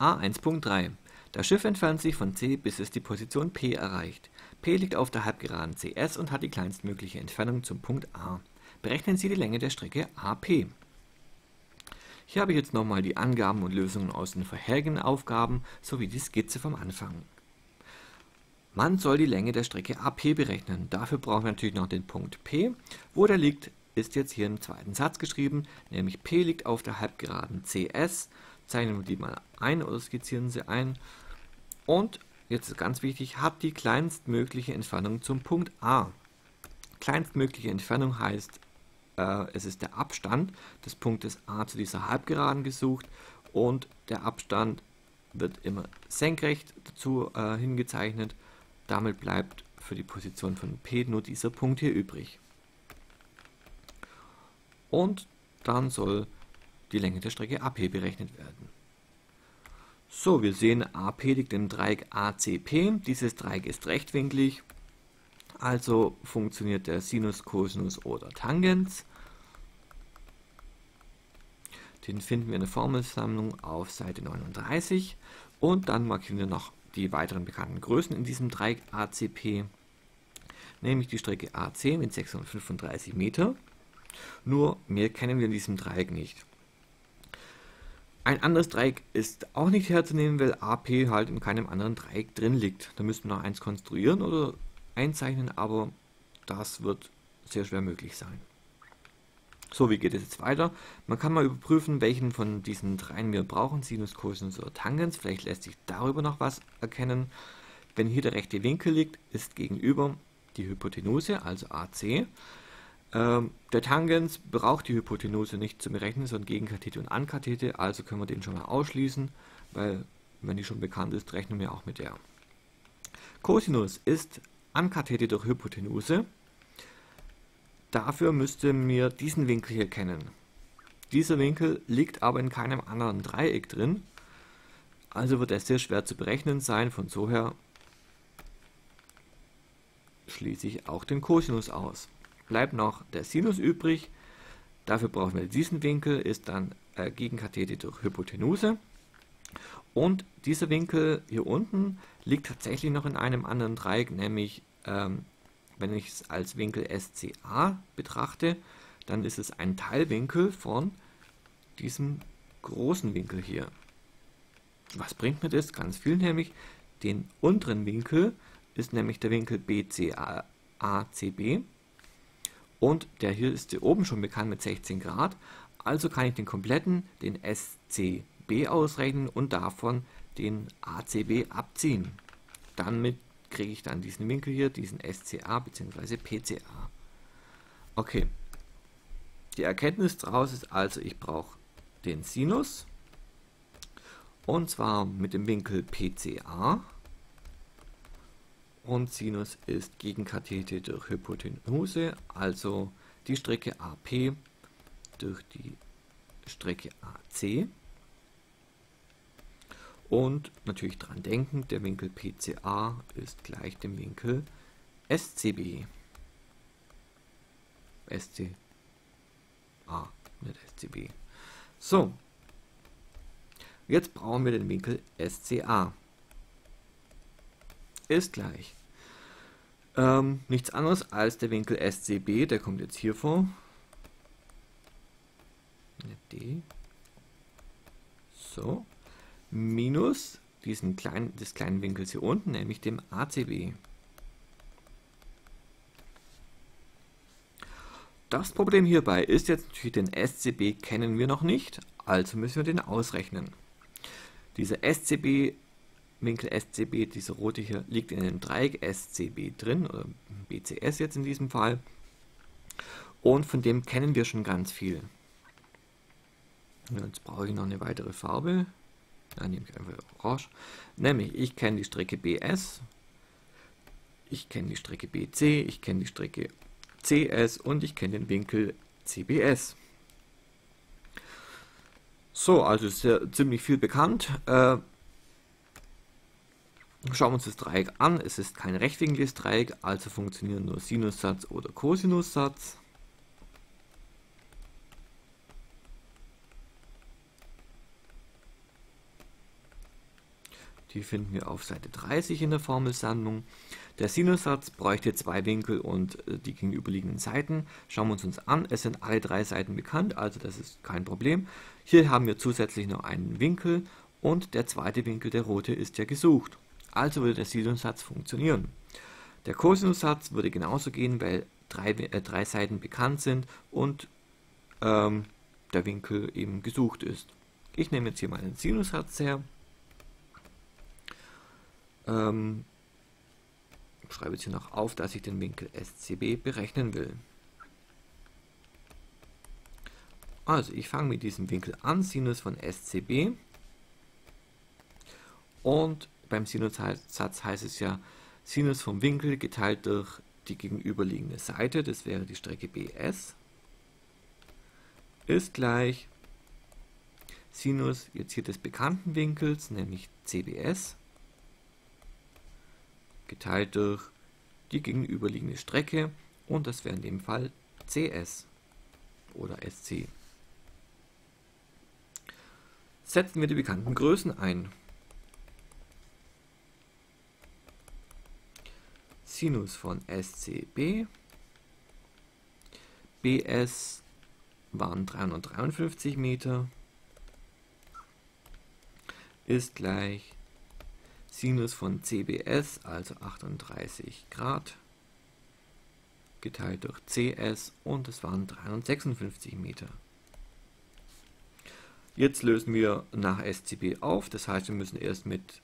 A1.3. Das Schiff entfernt sich von C, bis es die Position P erreicht. P liegt auf der Halbgeraden CS und hat die kleinstmögliche Entfernung zum Punkt A. Berechnen Sie die Länge der Strecke AP. Hier habe ich jetzt nochmal die Angaben und Lösungen aus den vorherigen Aufgaben sowie die Skizze vom Anfang. Man soll die Länge der Strecke AP berechnen. Dafür brauchen wir natürlich noch den Punkt P. Wo der liegt, ist jetzt hier im zweiten Satz geschrieben, nämlich P liegt auf der Halbgeraden CS. Zeichnen wir die mal ein oder skizzieren sie ein. Und, jetzt ist ganz wichtig, hat die kleinstmögliche Entfernung zum Punkt A. Kleinstmögliche Entfernung heißt, es ist der Abstand des Punktes A zu dieser Halbgeraden gesucht und der Abstand wird immer senkrecht dazu hingezeichnet. Damit bleibt für die Position von P nur dieser Punkt hier übrig. Und dann soll die Länge der Strecke AP berechnet werden. So, wir sehen, AP liegt im Dreieck ACP. Dieses Dreieck ist rechtwinklig. Also funktioniert der Sinus, Cosinus oder Tangens. Den finden wir in der Formelsammlung auf Seite 39. Und dann markieren wir noch die weiteren bekannten Größen in diesem Dreieck ACP. Nämlich die Strecke AC mit 635 Meter. Nur mehr kennen wir in diesem Dreieck nicht. Ein anderes Dreieck ist auch nicht herzunehmen, weil AP halt in keinem anderen Dreieck drin liegt. Da müssten wir noch eins konstruieren oder einzeichnen, aber das wird sehr schwer möglich sein. So, wie geht es jetzt weiter? Man kann mal überprüfen, welchen von diesen dreien wir brauchen, Sinus, Cosinus oder Tangens. Vielleicht lässt sich darüber noch was erkennen. Wenn hier der rechte Winkel liegt, ist gegenüber die Hypotenuse, also AC. Der Tangens braucht die Hypotenuse nicht zu berechnen, sondern Gegenkathete und Ankathete, also können wir den schon mal ausschließen, weil wenn die schon bekannt ist, rechnen wir auch mit der. Cosinus ist Ankathete durch Hypotenuse. Dafür müsste mir diesen Winkel hier kennen. Dieser Winkel liegt aber in keinem anderen Dreieck drin, also wird er sehr schwer zu berechnen sein, von so her schließe ich auch den Cosinus aus. Bleibt noch der Sinus übrig, dafür brauchen wir diesen Winkel, ist dann Gegenkathete durch Hypotenuse und dieser Winkel hier unten liegt tatsächlich noch in einem anderen Dreieck, nämlich wenn ich es als Winkel SCA betrachte, dann ist es ein Teilwinkel von diesem großen Winkel hier. Was bringt mir das? Ganz viel, nämlich den unteren Winkel ist nämlich der Winkel BCACB. Und der hier ist hier oben schon bekannt mit 16 Grad, also kann ich den kompletten, den SCB ausrechnen und davon den ACB abziehen. Damit kriege ich dann diesen Winkel hier, diesen SCA bzw. PCA. Okay, die Erkenntnis daraus ist also, ich brauche den Sinus und zwar mit dem Winkel PCA. Und Sinus ist Gegenkathete durch Hypotenuse, also die Strecke AP durch die Strecke AC. Und natürlich dran denken, der Winkel PCA ist gleich dem Winkel SCB. SCA, nicht SCB. So, jetzt brauchen wir den Winkel SCA. Ist gleich. Nichts anderes als der Winkel SCB, der kommt jetzt hier vor. D. So. Minus diesen kleinen, des kleinen Winkels hier unten, nämlich dem ACB. Das Problem hierbei ist jetzt natürlich, den SCB kennen wir noch nicht, also müssen wir den ausrechnen. Dieser SCB Winkel SCB, dieser rote hier, liegt in einem Dreieck SCB drin, oder BCS jetzt in diesem Fall. Und von dem kennen wir schon ganz viel. Jetzt brauche ich noch eine weitere Farbe. Dann nehme ich einfach Orange. Nämlich, ich kenne die Strecke BS, ich kenne die Strecke BC, ich kenne die Strecke CS und ich kenne den Winkel CBS. So, also ist ja ziemlich viel bekannt. Schauen wir uns das Dreieck an. Es ist kein rechtwinkliges Dreieck, also funktionieren nur Sinussatz oder Cosinussatz. Die finden wir auf Seite 30 in der Formelsammlung. Der Sinussatz bräuchte zwei Winkel und die gegenüberliegenden Seiten. Schauen wir uns an. Es sind alle drei Seiten bekannt, also das ist kein Problem. Hier haben wir zusätzlich noch einen Winkel und der zweite Winkel, der rote, ist ja gesucht. Also würde der Sinussatz funktionieren. Der Kosinussatz würde genauso gehen, weil drei Seiten bekannt sind und der Winkel eben gesucht ist. Ich nehme jetzt hier meinen Sinussatz her. Ich schreibe jetzt hier noch auf, dass ich den Winkel SCB berechnen will. Also ich fange mit diesem Winkel an, Sinus von SCB. Und beim Sinussatz heißt es ja Sinus vom Winkel geteilt durch die gegenüberliegende Seite, das wäre die Strecke BS, ist gleich Sinus jetzt hier des bekannten Winkels, nämlich CBS, geteilt durch die gegenüberliegende Strecke und das wäre in dem Fall CS oder SC. Setzen wir die bekannten Größen ein. Sinus von SCB, BS waren 353 Meter, ist gleich Sinus von CBS, also 38 Grad, geteilt durch CS und es waren 356 Meter. Jetzt lösen wir nach SCB auf, das heißt, wir müssen erst mit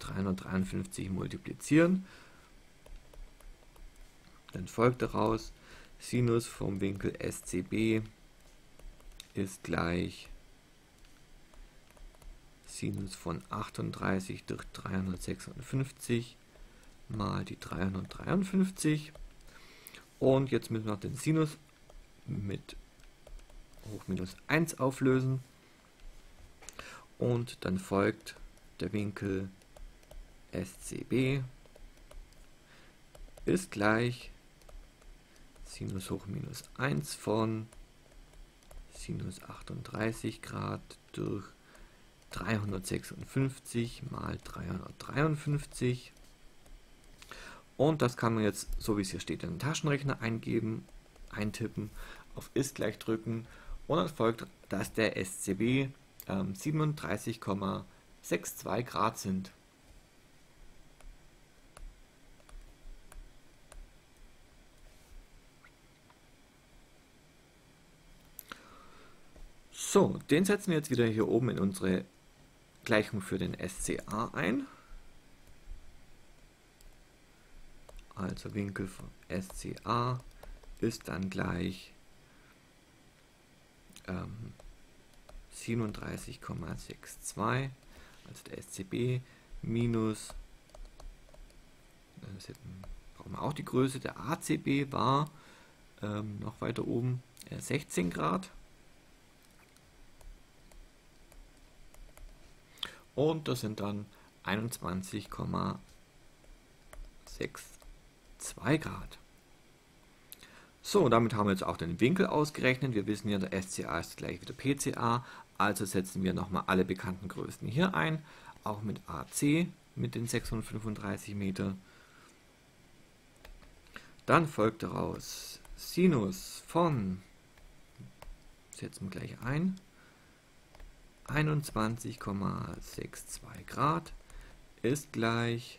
353 multiplizieren. Dann folgt daraus, Sinus vom Winkel SCB ist gleich Sinus von 38 durch 356 mal die 353. Und jetzt müssen wir noch den Sinus mit hoch minus 1 auflösen. Und dann folgt der Winkel SCB ist gleich Sinus hoch minus 1 von Sinus 38 Grad durch 356 mal 353 und das kann man jetzt, so wie es hier steht, in den Taschenrechner eintippen, auf ist gleich drücken und dann folgt, dass der SCB 37,62 Grad sind. So, den setzen wir jetzt wieder hier oben in unsere Gleichung für den SCA ein. Also Winkel von SCA ist dann gleich 37,62, also der SCB minus, brauchen wir auch die Größe, der ACB war noch weiter oben 16 Grad. Und das sind dann 21,62 Grad. So, und damit haben wir jetzt auch den Winkel ausgerechnet. Wir wissen ja, der SCA ist gleich wieder PCA. Also setzen wir nochmal alle bekannten Größen hier ein. Auch mit AC, mit den 635 Meter. Dann folgt daraus Sinus von, setzen wir gleich ein, 21,62 Grad ist gleich,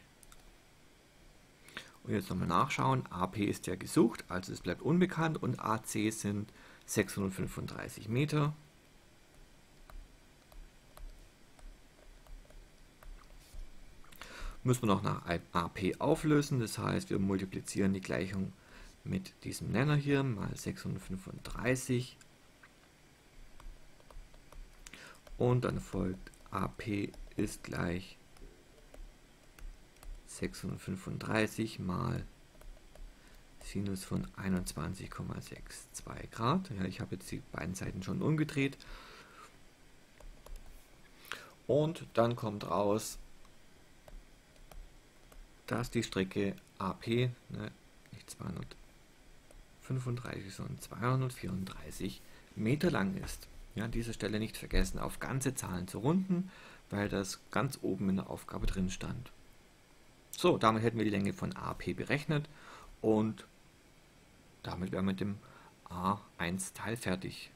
und jetzt nochmal nachschauen, AP ist ja gesucht, also es bleibt unbekannt und AC sind 635 Meter. Müssen wir noch nach AP auflösen, das heißt wir multiplizieren die Gleichung mit diesem Nenner hier mal 635. Und dann folgt AP ist gleich 635 mal Sinus von 21,62 Grad. Ja, ich habe jetzt die beiden Seiten schon umgedreht. Und dann kommt raus, dass die Strecke AP, nicht 235, sondern 234 Meter lang ist. Ja, an dieser Stelle nicht vergessen, auf ganze Zahlen zu runden, weil das ganz oben in der Aufgabe drin stand. So, damit hätten wir die Länge von AP berechnet und damit wären wir mit dem A1-Teil fertig.